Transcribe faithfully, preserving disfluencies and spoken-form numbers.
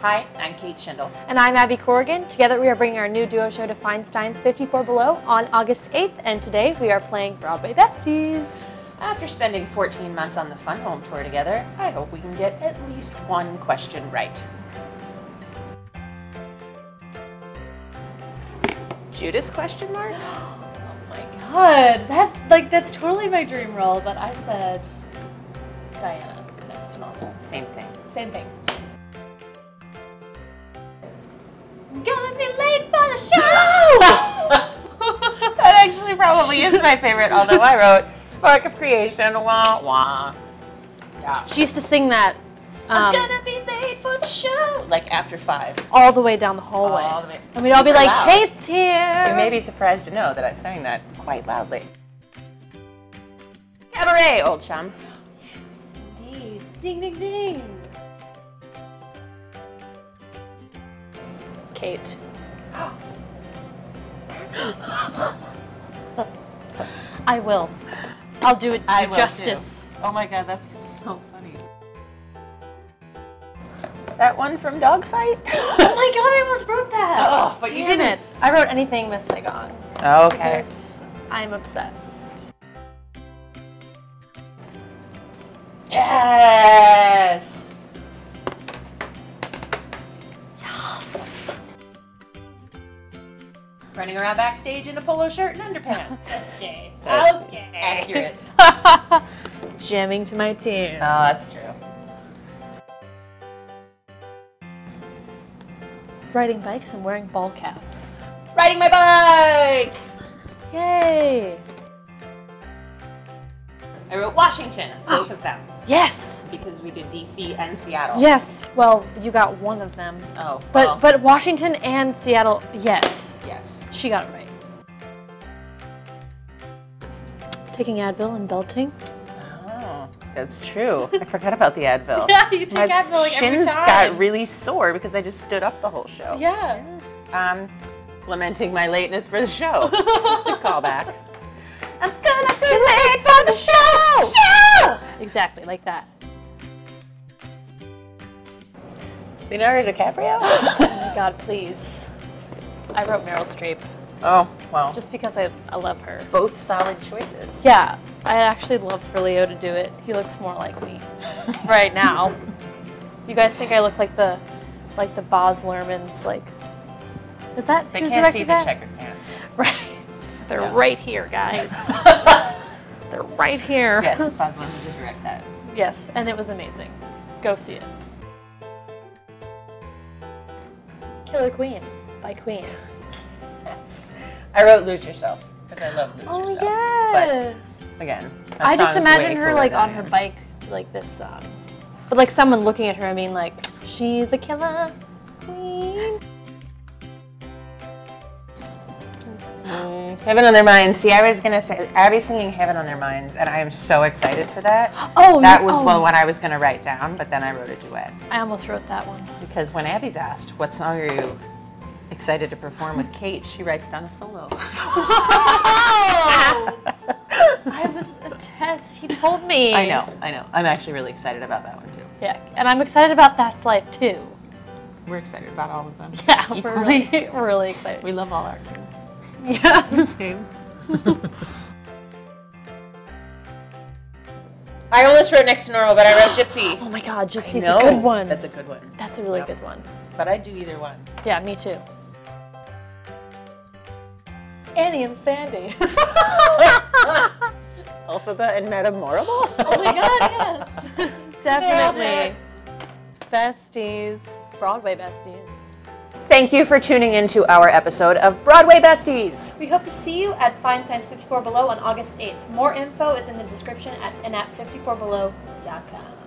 Hi, I'm Kate Shindle. And I'm Abby Corrigan. Together we are bringing our new duo show to Feinstein's fifty-four below on August eighth, and today we are playing Broadway Besties. After spending fourteen months on the Fun Home tour together, I hope we can get at least one question right. Judas question mark? Oh my god, that, like, that's totally my dream role, but I said Diana, Next to Normal. Same thing. Same thing. Gonna be late for the show! That actually probably is my favorite, although I wrote Spark of Creation, wah wah. Yeah. She used to sing that. Um, I'm gonna be late for the show! Like after five. All the way down the hallway. All the way. And we'd all be like, loud. Kate's here! You may be surprised to know that I sang that quite loudly. Cabaret, old chum. Yes, indeed. Ding, ding, ding. Kate. I will. I'll do it I justice. Too. Oh my god, that's so funny. That one from Dogfight? Oh my god, I almost wrote that. Oh, but Damn you didn't. It. I wrote anything Miss Saigon. Okay. I'm obsessed. Yes! Running around backstage in a polo shirt and underpants. Okay. That okay. Accurate. Jamming to my tune. Oh, that's true. Riding bikes and wearing ball caps. Riding my bike! Yay! I wrote Washington, both oh. of them. Yes! Because we did D C and Seattle. Yes, well, you got one of them. Oh, But well. But Washington and Seattle, yes. Yes. She got it right. Taking Advil and belting. Oh, that's true. I forgot about the Advil. Yeah, you take My Advil like every time. My shins got really sore because I just stood up the whole show. Yeah. Um, lamenting my lateness for the show. Just a callback. I'm gonna be late for the show! Show! Exactly, like that. Leonardo DiCaprio? Oh my god, please. I wrote Meryl Streep. Oh, wow. Just because I, I love her. Both solid choices. Yeah, I actually love for Leo to do it. He looks more like me right now. You guys think I look like the like the Baz Luhrmann's, like... Is that They can't see that? The checkered pants. Right. They're yeah. right here, guys. They're right here. Yes, Baz Luhrmann did direct that. Yes, and it was amazing. Go see it. Killer Queen by Queen. Yes. I wrote Lose Yourself because I love Lose oh, Yourself. Oh yes. But again, that I just imagine her like on her bike, like this song, but like someone looking at her. I mean, like she's a killer queen. Heaven on Their Minds. See, I was gonna say Abby's singing Heaven on Their Minds, and I am so excited for that. Oh, that was oh. well what I was gonna write down, but then I wrote a duet. I almost wrote that one because when Abby's asked, "What song are you excited to perform with Kate?" she writes down a solo. Oh! I was a test. He told me. I know. I know. I'm actually really excited about that one too. Yeah, and I'm excited about That's Life too. We're excited about all of them. Yeah, Equally. we're really, we're really excited. We love all our kids. Yeah, the same. I almost wrote Next to Normal, but I wrote Gypsy. Oh my god, Gypsy's a good one. That's a good one. That's a really yep. good one. But I'd do either one. Yeah, me too. Annie and Sandy. Elphaba and Madame Morrible? Oh my god, yes. Definitely. Besties. Broadway besties. Thank you for tuning in to our episode of Broadway Besties. We hope to see you at Feinstein's fifty-four below on August eighth. More info is in the description at, and at fifty-four below dot com.